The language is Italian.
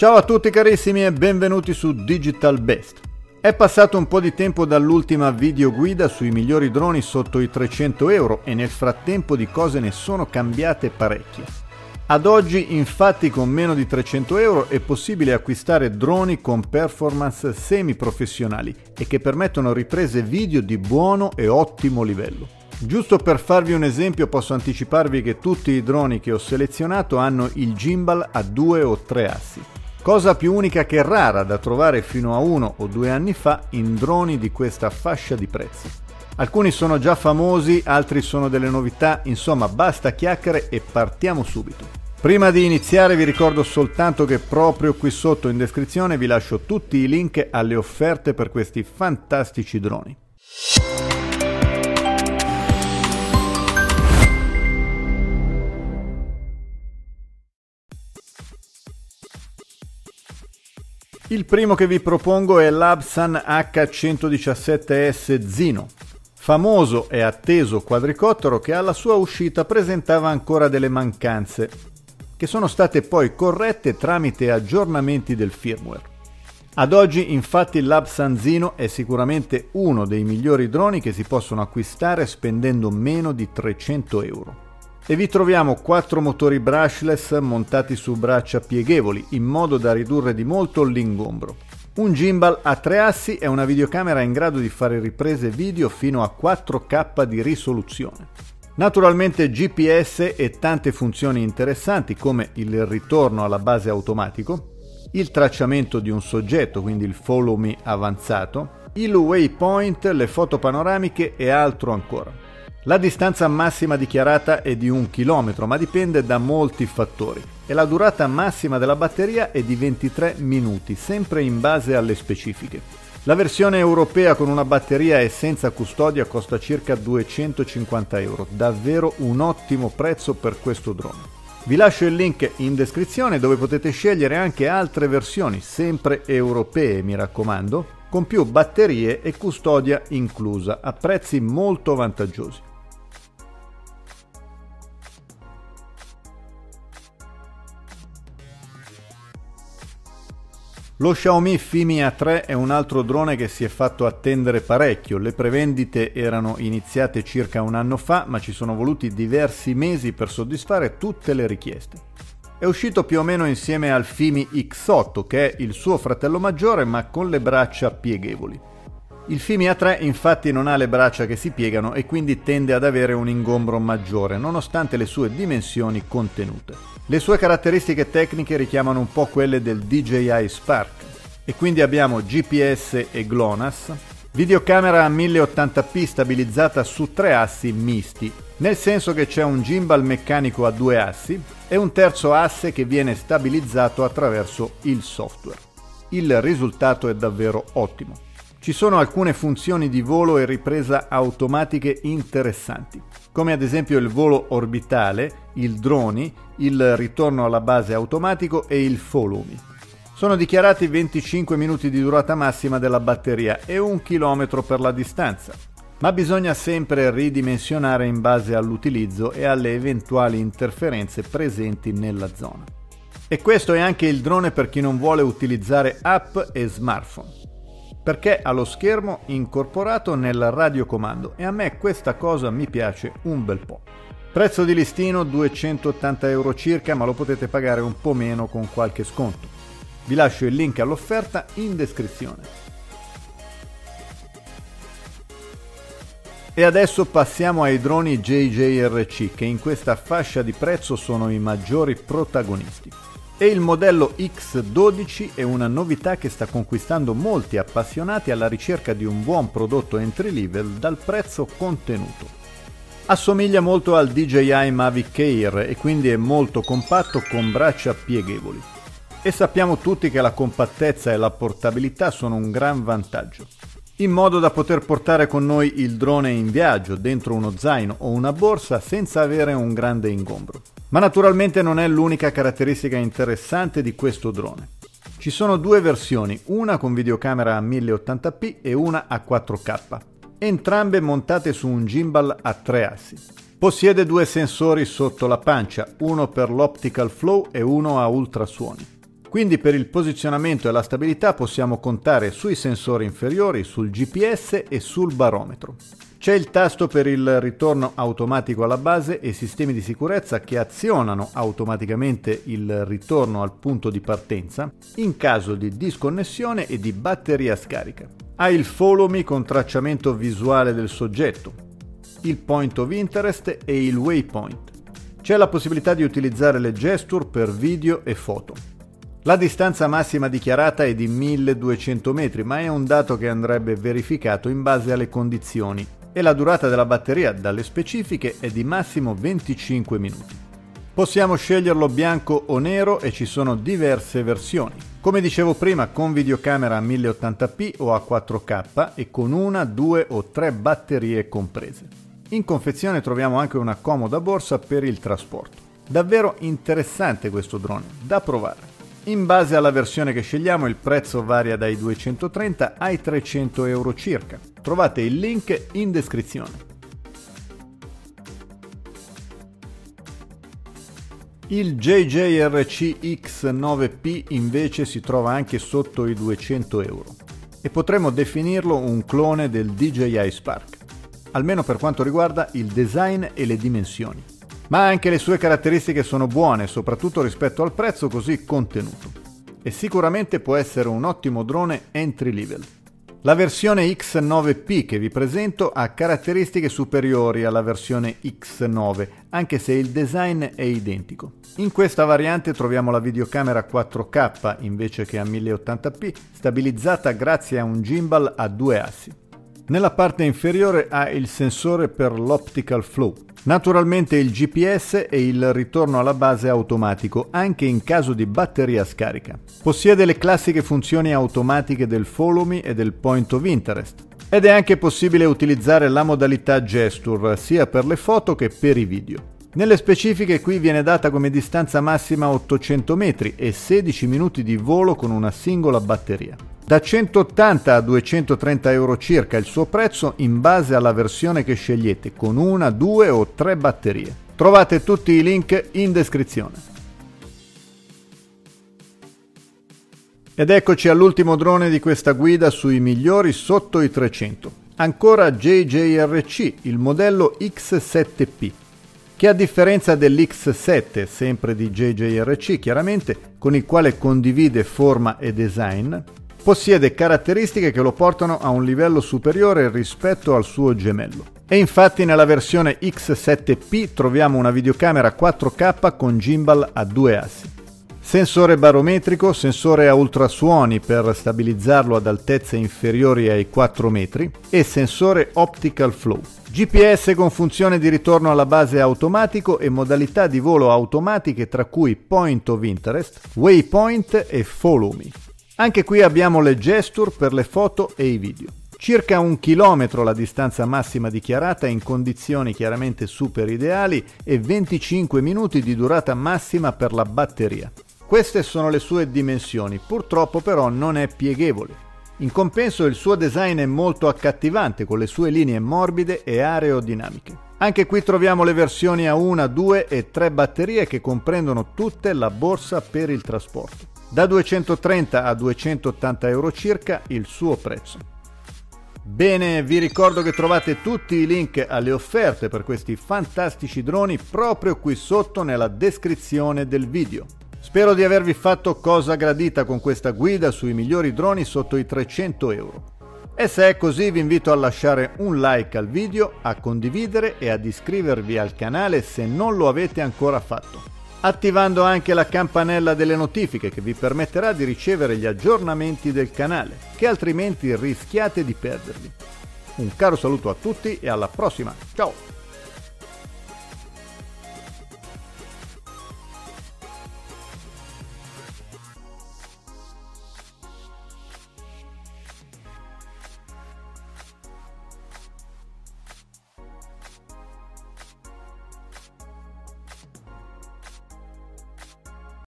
Ciao a tutti carissimi e benvenuti su Digital Best. È passato un po' di tempo dall'ultima videoguida sui migliori droni sotto i 300 euro e nel frattempo di cose ne sono cambiate parecchie. Ad oggi infatti con meno di 300 euro è possibile acquistare droni con performance semi-professionali e che permettono riprese video di buono e ottimo livello. Giusto per farvi un esempio posso anticiparvi che tutti i droni che ho selezionato hanno il gimbal a 2 o 3 assi. Cosa più unica che rara da trovare fino a 1 o 2 anni fa in droni di questa fascia di prezzi. Alcuni sono già famosi, altri sono delle novità, insomma basta chiacchiere e partiamo subito. Prima di iniziare vi ricordo soltanto che proprio qui sotto in descrizione vi lascio tutti i link alle offerte per questi fantastici droni. Il primo che vi propongo è l'Hubsan H117S Zino, famoso e atteso quadricottero che alla sua uscita presentava ancora delle mancanze, che sono state poi corrette tramite aggiornamenti del firmware. Ad oggi infatti l'Hubsan Zino è sicuramente uno dei migliori droni che si possono acquistare spendendo meno di 300 euro. E vi troviamo 4 motori brushless montati su braccia pieghevoli in modo da ridurre di molto l'ingombro. Un gimbal a 3 assi e una videocamera in grado di fare riprese video fino a 4K di risoluzione. Naturalmente GPS e tante funzioni interessanti come il ritorno alla base automatico, il tracciamento di un soggetto, quindi il follow me avanzato, il waypoint, le foto panoramiche e altro ancora. La distanza massima dichiarata è di 1 chilometro, ma dipende da molti fattori, e la durata massima della batteria è di 23 minuti, sempre in base alle specifiche. La versione europea con una batteria e senza custodia costa circa 250 euro, davvero un ottimo prezzo per questo drone. Vi lascio il link in descrizione dove potete scegliere anche altre versioni, sempre europee mi raccomando, con più batterie e custodia inclusa, a prezzi molto vantaggiosi. Lo Xiaomi Fimi A3 è un altro drone che si è fatto attendere parecchio. Le prevendite erano iniziate circa un anno fa, ma ci sono voluti diversi mesi per soddisfare tutte le richieste. È uscito più o meno insieme al Fimi X8, che è il suo fratello maggiore, ma con le braccia pieghevoli. Il Fimi A3 infatti non ha le braccia che si piegano e quindi tende ad avere un ingombro maggiore, nonostante le sue dimensioni contenute. Le sue caratteristiche tecniche richiamano un po' quelle del DJI Spark e quindi abbiamo GPS e GLONASS, videocamera a 1080p stabilizzata su 3 assi misti, nel senso che c'è un gimbal meccanico a 2 assi e un terzo asse che viene stabilizzato attraverso il software. Il risultato è davvero ottimo. Ci sono alcune funzioni di volo e ripresa automatiche interessanti, come ad esempio il volo orbitale, il droni, il ritorno alla base automatico e il follow me. Sono dichiarati 25 minuti di durata massima della batteria e 1 chilometro per la distanza, ma bisogna sempre ridimensionare in base all'utilizzo e alle eventuali interferenze presenti nella zona. E questo è anche il drone per chi non vuole utilizzare app e smartphone, perché ha lo schermo incorporato nel radiocomando e a me questa cosa mi piace un bel po'. Prezzo di listino 280 euro circa, ma lo potete pagare un po' meno con qualche sconto. Vi lascio il link all'offerta in descrizione. E adesso passiamo ai droni JJRC, che in questa fascia di prezzo sono i maggiori protagonisti. E il modello X12 è una novità che sta conquistando molti appassionati alla ricerca di un buon prodotto entry level dal prezzo contenuto. Assomiglia molto al DJI Mavic Air e quindi è molto compatto con braccia pieghevoli. E sappiamo tutti che la compattezza e la portabilità sono un gran vantaggio, in modo da poter portare con noi il drone in viaggio dentro uno zaino o una borsa senza avere un grande ingombro. Ma naturalmente non è l'unica caratteristica interessante di questo drone. Ci sono 2 versioni, una con videocamera a 1080p e una a 4K. Entrambe montate su un gimbal a 3 assi. Possiede 2 sensori sotto la pancia, uno per l'optical flow e uno a ultrasuoni. Quindi per il posizionamento e la stabilità possiamo contare sui sensori inferiori, sul GPS e sul barometro. C'è il tasto per il ritorno automatico alla base e sistemi di sicurezza che azionano automaticamente il ritorno al punto di partenza in caso di disconnessione e di batteria scarica. Ha il follow me con tracciamento visuale del soggetto, il point of interest e il waypoint. C'è la possibilità di utilizzare le gesture per video e foto. La distanza massima dichiarata è di 1200 metri, ma è un dato che andrebbe verificato in base alle condizioni. E la durata della batteria dalle specifiche è di massimo 25 minuti. Possiamo sceglierlo bianco o nero e ci sono diverse versioni. Come dicevo prima, con videocamera a 1080p o a 4K e con una, due o tre batterie comprese. In confezione troviamo anche una comoda borsa per il trasporto. Davvero interessante questo drone, da provare. In base alla versione che scegliamo il prezzo varia dai 230 ai 300 euro circa. Trovate il link in descrizione. Il JJRC X9P invece si trova anche sotto i 200 euro e potremmo definirlo un clone del DJI Spark, almeno per quanto riguarda il design e le dimensioni. Ma anche le sue caratteristiche sono buone, soprattutto rispetto al prezzo così contenuto. E sicuramente può essere un ottimo drone entry level. La versione X9P che vi presento ha caratteristiche superiori alla versione X9, anche se il design è identico. In questa variante troviamo la videocamera 4K invece che a 1080p, stabilizzata grazie a un gimbal a due assi. Nella parte inferiore ha il sensore per l'optical flow. Naturalmente il GPS e il ritorno alla base automatico, anche in caso di batteria scarica. Possiede le classiche funzioni automatiche del follow me e del point of interest. Ed è anche possibile utilizzare la modalità gesture, sia per le foto che per i video. Nelle specifiche qui viene data come distanza massima 800 metri e 16 minuti di volo con una singola batteria. Da 180 a 230 euro circa il suo prezzo in base alla versione che scegliete con una, due o tre batterie. Trovate tutti i link in descrizione. Ed eccoci all'ultimo drone di questa guida sui migliori sotto i 300. Ancora JJRC, il modello X7P, che a differenza dell'X7, sempre di JJRC chiaramente, con il quale condivide forma e design, possiede caratteristiche che lo portano a un livello superiore rispetto al suo gemello. E infatti nella versione X7P troviamo una videocamera 4K con gimbal a due assi, sensore barometrico, sensore a ultrasuoni per stabilizzarlo ad altezze inferiori ai 4 metri e sensore optical flow. GPS con funzione di ritorno alla base automatico e modalità di volo automatiche tra cui point of interest, waypoint e follow me. Anche qui abbiamo le gesture per le foto e i video. Circa 1 chilometro la distanza massima dichiarata in condizioni chiaramente super ideali e 25 minuti di durata massima per la batteria. Queste sono le sue dimensioni, purtroppo però non è pieghevole. In compenso il suo design è molto accattivante con le sue linee morbide e aerodinamiche. Anche qui troviamo le versioni a 1, 2 e 3 batterie che comprendono tutte la borsa per il trasporto. Da 230 a 280 euro circa il suo prezzo. Bene, vi ricordo che trovate tutti i link alle offerte per questi fantastici droni proprio qui sotto nella descrizione del video. Spero di avervi fatto cosa gradita con questa guida sui migliori droni sotto i 300 euro. E se è così vi invito a lasciare un like al video, a condividere e ad iscrivervi al canale se non lo avete ancora fatto, attivando anche la campanella delle notifiche che vi permetterà di ricevere gli aggiornamenti del canale, che altrimenti rischiate di perdervi. Un caro saluto a tutti e alla prossima, ciao!